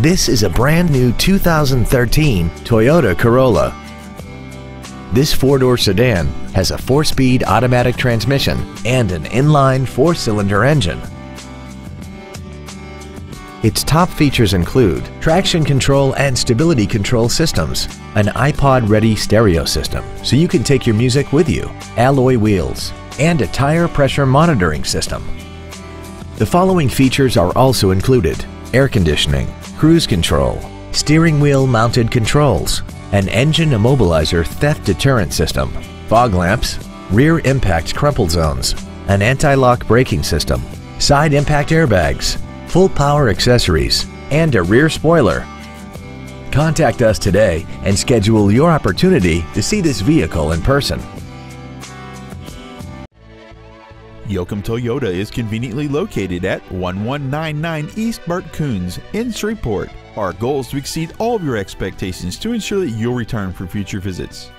This is a brand new 2013 Toyota Corolla. This four-door sedan has a four-speed automatic transmission and an inline four-cylinder engine. Its top features include traction control and stability control systems, an iPod-ready stereo system so you can take your music with you, alloy wheels, and a tire pressure monitoring system. The following features are also included: air conditioning, cruise control, steering wheel mounted controls, an engine immobilizer theft deterrent system, fog lamps, rear impact crumple zones, an anti-lock braking system, side impact airbags, full power accessories, and a rear spoiler. Contact us today and schedule your opportunity to see this vehicle in person. Yokem Toyota is conveniently located at 1199 East Bert Coons in Shreveport. Our goal is to exceed all of your expectations to ensure that you'll return for future visits.